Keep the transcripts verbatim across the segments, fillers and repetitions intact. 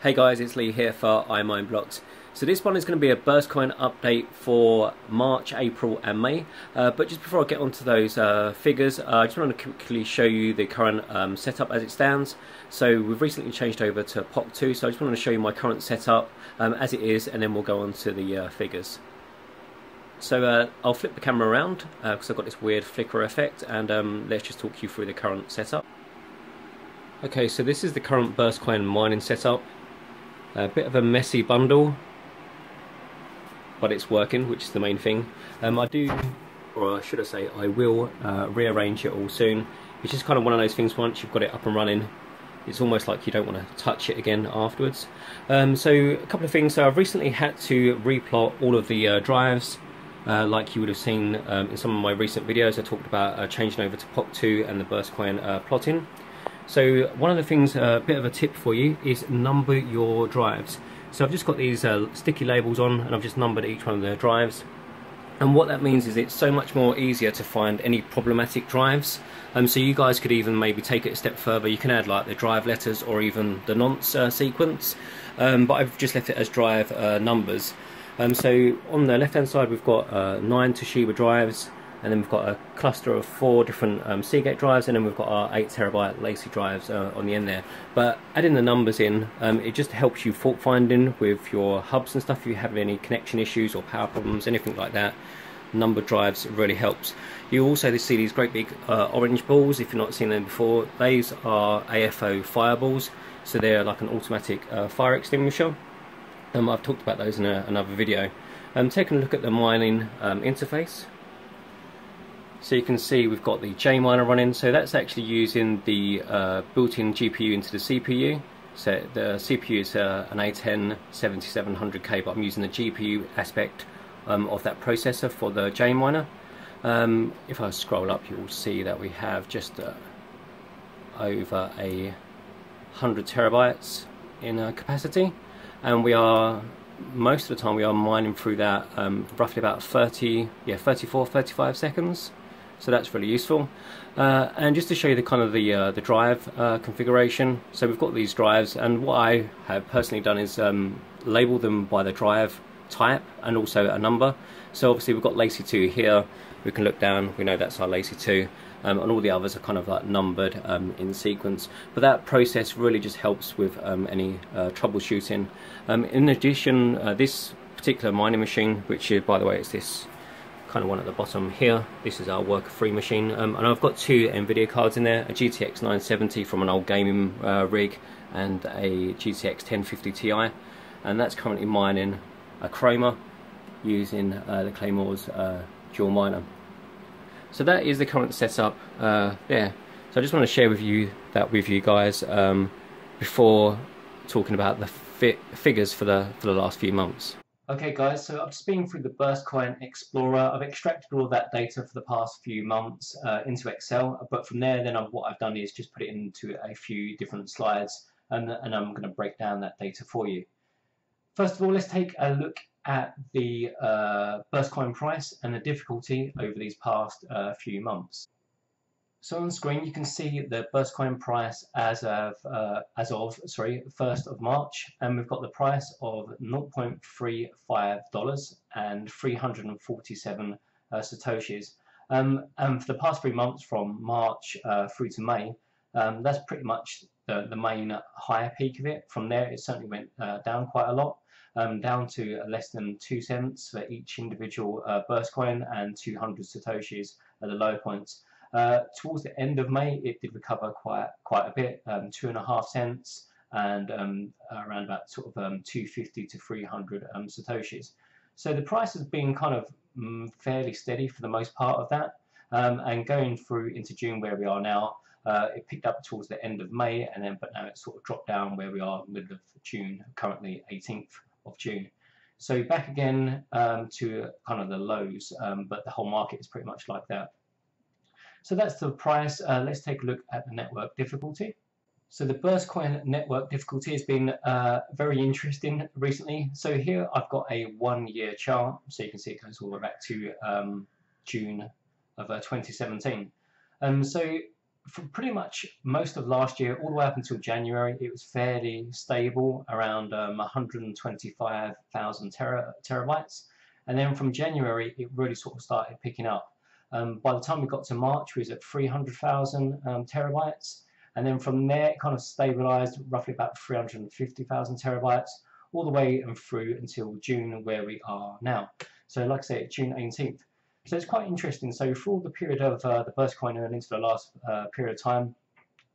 Hey guys, it's Lee here for iMineBlocks. So this one is going to be a Burstcoin update for March, April and May. Uh, but just before I get onto those uh, figures, uh, I just want to quickly show you the current um, setup as it stands. So we've recently changed over to P O C two, so I just want to show you my current setup um, as it is, and then we'll go on to the uh, figures. So uh, I'll flip the camera around because uh, I've got this weird flicker effect, and um, let's just talk you through the current setup. Okay, so this is the current Burstcoin mining setup. A bit of a messy bundle, but it's working, which is the main thing. Um, I do, or should I say, I will uh, rearrange it all soon. It's just kind of one of those things, once you've got it up and running, it's almost like you don't want to touch it again afterwards. Um, so a couple of things. So I've recently had to replot all of the uh, drives. Uh, like you would have seen um, in some of my recent videos, I talked about uh, changing over to P O C two and the Burstcoin uh, plotting. So one of the things, a uh, bit of a tip for you, is number your drives. So I've just got these uh, sticky labels on, and I've just numbered each one of the drives. And what that means is it's so much more easier to find any problematic drives. Um, so you guys could even maybe take it a step further. You can add like the drive letters or even the nonce uh, sequence. Um, but I've just left it as drive uh, numbers. Um, so on the left hand side we've got uh, nine Toshiba drives. And then we've got a cluster of four different um, Seagate drives, and then we've got our eight terabyte Lacie drives uh, on the end there. But adding the numbers in, um, it just helps you fault finding with your hubs and stuff. If you have any connection issues or power problems, anything like that, number drives really helps. You also see these great big uh, orange balls. If you've not seen them before, these are A F O fireballs, so they're like an automatic uh, fire extinguisher. Um, I've talked about those in a, another video. Um, taking a look at the mining um, interface. So you can see we've got the Jminer running, so that's actually using the uh, built-in G P U into the C P U. So the C P U is uh, an A ten seventy-seven hundred K, but I'm using the G P U aspect um, of that processor for the Jminer. Um, if I scroll up, you'll see that we have just uh, over a hundred terabytes in uh, capacity, and we are, most of the time we are mining through that um, roughly about thirty, yeah, thirty-four, thirty-five seconds. So that's really useful. Uh, and just to show you the kind of the uh, the drive uh, configuration. So we've got these drives, and what I have personally done is um, label them by the drive type and also a number. So obviously we've got Lacie two here. We can look down. We know that's our Lacie two, um, and all the others are kind of like numbered um, in sequence. But that process really just helps with um, any uh, troubleshooting. Um, in addition, uh, this particular mining machine, which is, by the way, it's this kind of one at the bottom here. This is our worker free machine, um, and I've got two Nvidia cards in there, a G T X nine seventy from an old gaming uh, rig and a G T X ten fifty T I, and that's currently mining a chroma using uh, the Claymore's uh, dual miner. So that is the current setup uh, there. So I just want to share with you that with you guys um, before talking about the fi figures for the for the last few months. Okay guys, so I've just been through the Burstcoin Explorer. I've extracted all that data for the past few months uh, into Excel, but from there then I've, what I've done is just put it into a few different slides, and, and I'm going to break down that data for you. First of all, let's take a look at the uh, Burstcoin price and the difficulty over these past uh, few months. So on screen you can see the Burstcoin price as of uh, as of sorry first of March, and we've got the price of zero point three five dollars and three hundred forty-seven uh, Satoshis, um, and for the past three months from March uh, through to May, um, that's pretty much the, the main higher peak of it. From there it certainly went uh, down quite a lot, um, down to less than two cents for each individual uh, Burstcoin and two hundred Satoshis at the low points. Uh, towards the end of May it did recover quite quite a bit, um, two and a half cents and um, around about sort of um, two fifty to three hundred um, Satoshis. So the price has been kind of mm, fairly steady for the most part of that, um, and going through into June where we are now, uh, it picked up towards the end of May, and then but now it's sort of dropped down where we are middle of June, currently eighteenth of June. So back again um, to kind of the lows, um, but the whole market is pretty much like that. So that's the price. Uh, let's take a look at the network difficulty. So the Burstcoin network difficulty has been uh, very interesting recently. So here I've got a one-year chart, so you can see it goes all the way back to um, June of uh, twenty seventeen. Um, so for pretty much most of last year, all the way up until January, it was fairly stable around um, one hundred twenty-five thousand tera terabytes. And then from January, it really sort of started picking up. Um, by the time we got to March, we was at three hundred thousand um, terabytes. And then from there, it kind of stabilized roughly about three hundred fifty thousand terabytes, all the way and through until June, where we are now. So like I say, June eighteenth. So it's quite interesting. So for all the period of uh, the Burstcoin and into the last uh, period of time,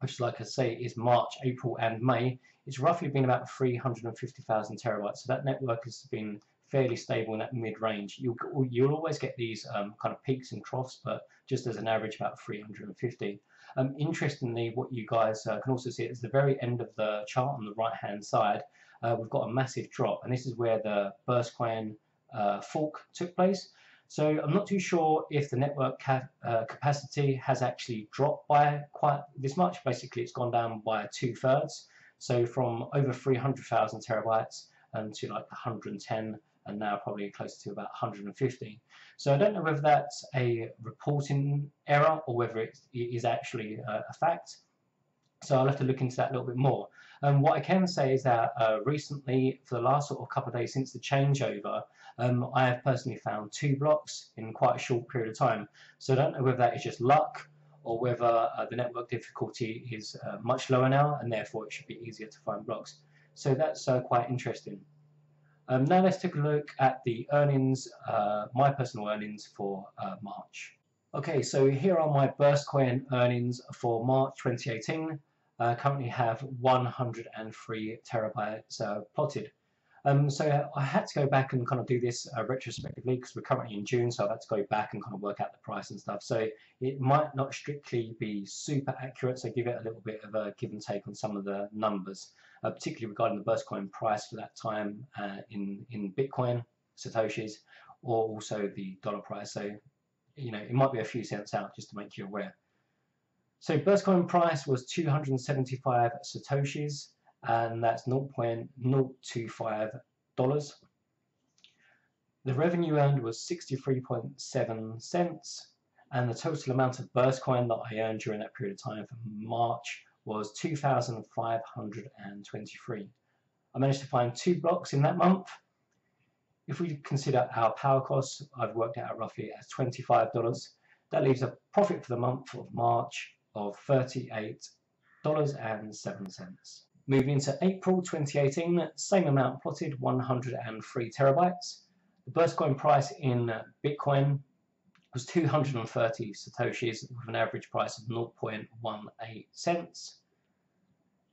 which like I say is March, April and May, it's roughly been about three hundred fifty thousand terabytes. So that network has been fairly stable in that mid-range. You'll, you'll always get these um, kind of peaks and troughs, but just as an average about three hundred fifty. Um, interestingly, what you guys uh, can also see is the very end of the chart on the right-hand side, uh, we've got a massive drop, and this is where the Burstcoin uh, fork took place. So I'm not too sure if the network cap, uh, capacity has actually dropped by quite this much. Basically, it's gone down by two-thirds. So from over three hundred thousand terabytes um, to like one hundred ten, and now probably closer to about one hundred fifty. So I don't know whether that's a reporting error or whether it is actually a fact. So I'll have to look into that a little bit more. And um, what I can say is that uh, recently, for the last sort of couple of days since the changeover, um, I have personally found two blocks in quite a short period of time. So I don't know whether that is just luck or whether uh, the network difficulty is uh, much lower now, and therefore it should be easier to find blocks. So that's uh, quite interesting. Um, now let's take a look at the earnings, uh, my personal earnings for uh, March. Okay, so here are my Burstcoin earnings for March twenty eighteen. Uh, currently have one hundred three terabytes uh, plotted. Um, so I had to go back and kind of do this uh, retrospectively because we're currently in June, so I've had to go back and kind of work out the price and stuff. So it might not strictly be super accurate, so give it a little bit of a give and take on some of the numbers, uh, particularly regarding the Burstcoin price for that time uh, in, in Bitcoin, Satoshis, or also the dollar price. So, you know, it might be a few cents out just to make you aware. So Burstcoin price was two hundred seventy-five Satoshis, and that's zero point zero two five dollars. The revenue earned was sixty-three point seven cents, and the total amount of Burstcoin that I earned during that period of time from March was two thousand five hundred twenty-three. I managed to find two blocks in that month. If we consider our power costs, I've worked out roughly as twenty-five dollars. That leaves a profit for the month of March of thirty-eight dollars and seven cents. Moving into April twenty eighteen, same amount plotted, one hundred three terabytes. The Burstcoin price in Bitcoin was two hundred thirty Satoshis with an average price of zero point one eight cents.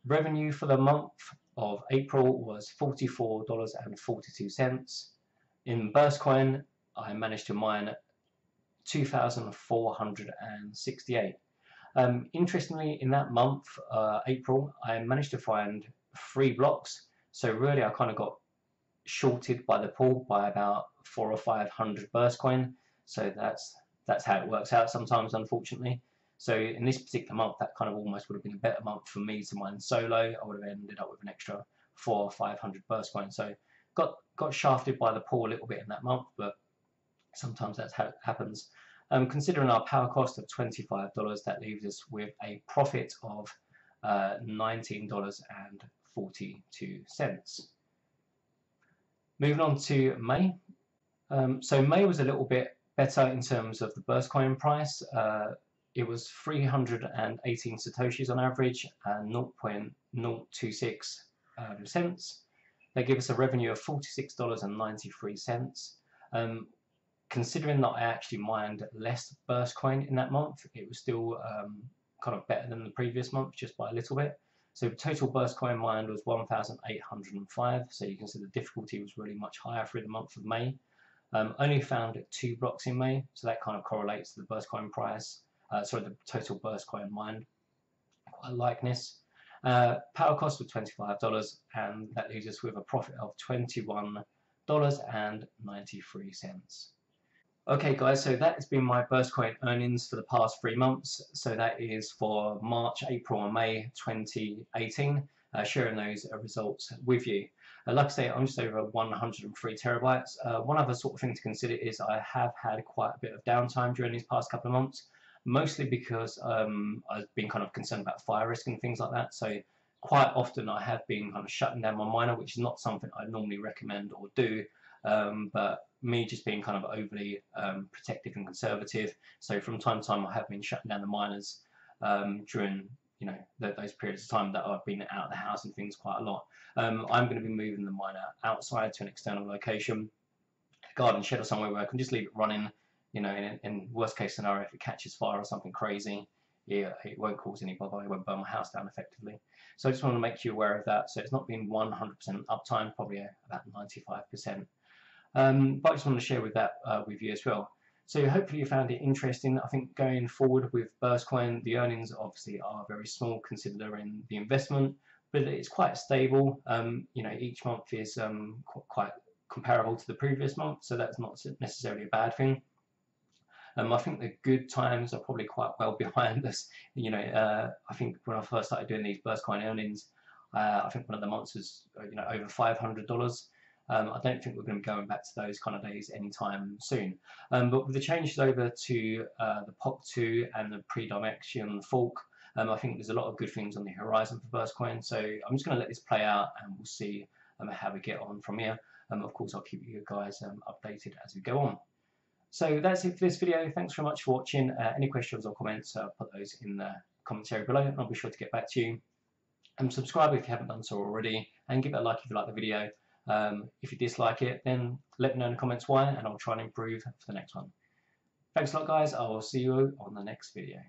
Revenue for the month of April was forty-four dollars and forty-two cents. In Burstcoin, I managed to mine two thousand four hundred sixty-eight. Um, interestingly, in that month, uh, April, I managed to find three blocks. So really, I kind of got shorted by the pool by about four or five hundred Burstcoin. So that's that's how it works out sometimes, unfortunately. So in this particular month, that kind of almost would have been a better month for me to mine solo. I would have ended up with an extra four or five hundred Burstcoin. So got got shafted by the pool a little bit in that month, but sometimes that's how it happens. Um, considering our power cost of twenty-five dollars, that leaves us with a profit of uh, nineteen dollars and forty-two cents. Moving on to May. Um, so May was a little bit better in terms of the Burstcoin price. Uh, it was three hundred eighteen Satoshis on average and zero point zero two six um, cents. They give us a revenue of forty-six dollars and ninety-three cents. Um, Considering that I actually mined less Burstcoin in that month, it was still um, kind of better than the previous month, just by a little bit. So total Burstcoin mined was one thousand eight hundred five, so you can see the difficulty was really much higher through the month of May. Um, only found two blocks in May, so that kind of correlates to the Burstcoin price, uh, sorry, the total Burstcoin mined, quite a likeness. Uh, power cost was twenty-five dollars, and that leaves us with a profit of twenty-one dollars and ninety-three cents. Okay guys, so that has been my Burstcoin earnings for the past three months. So that is for March, April and May twenty eighteen, uh, sharing those uh, results with you. Uh, like I say, I'm just over one hundred three terabytes. Uh, one other sort of thing to consider is I have had quite a bit of downtime during these past couple of months, mostly because um, I've been kind of concerned about fire risk and things like that. So quite often I have been kind of shutting down my miner, which is not something I normally recommend or do, um, but me just being kind of overly um, protective and conservative. So from time to time I have been shutting down the miners um, during you know th those periods of time that I've been out of the house and things quite a lot. Um, I'm going to be moving the miner outside to an external location, a garden shed or somewhere where I can just leave it running. You know, in, in worst case scenario, if it catches fire or something crazy, it, it won't cause any bother, it won't burn my house down effectively. So I just want to make you aware of that. So it's not been one hundred percent uptime, probably about ninety-five percent. Um, but I just want to share with that uh, with you as well. So hopefully you found it interesting. I think going forward with Burstcoin, the earnings obviously are very small considering the investment, but it's quite stable. Um, you know, each month is um, qu quite comparable to the previous month, so that's not necessarily a bad thing. Um, I think the good times are probably quite well behind us. You know, uh, I think when I first started doing these Burstcoin earnings, uh, I think one of the months was you know over five hundred dollars. Um, I don't think we're going to be going back to those kind of days anytime soon. Um, but with the changes over to uh, the P O C two and the pre-direction fork, um, I think there's a lot of good things on the horizon for Burstcoin. So I'm just going to let this play out, and we'll see um, how we get on from here. Um, of course, I'll keep you guys um, updated as we go on. So that's it for this video. Thanks very much for watching. Uh, any questions or comments, uh, put those in the comments area below, and I'll be sure to get back to you. And subscribe if you haven't done so already, and give it a like if you like the video. Um, if you dislike it, then let me know in the comments why, and I'll try and improve for the next one. Thanks a lot, guys. I will see you on the next video.